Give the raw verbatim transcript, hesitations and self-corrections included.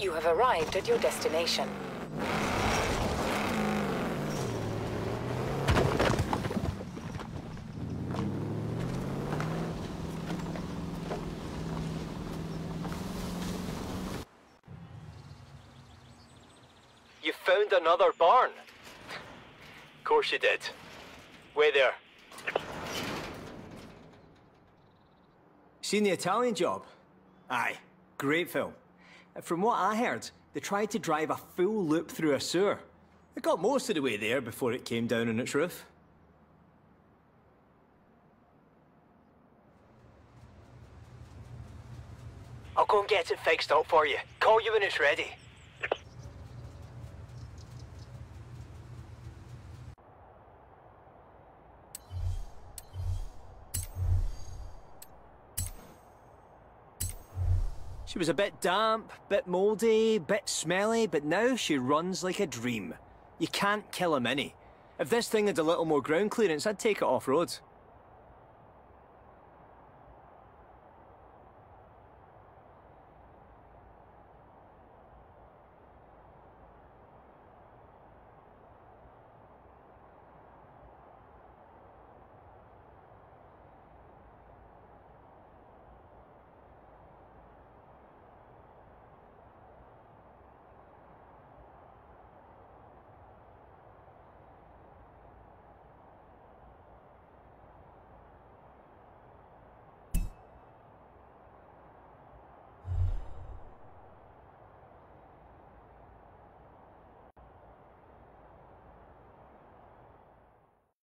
You have arrived at your destination. You found another barn. Of course you did. Wait there. Seen the Italian Job? Aye, great film. From what I heard, they tried to drive a full loop through a sewer. It got most of the way there before it came down on its roof. I'll go and get it fixed up for you. Call you when it's ready. She was a bit damp, bit mouldy, bit smelly, but now she runs like a dream. You can't kill a mini. If this thing had a little more ground clearance, I'd take it off-road.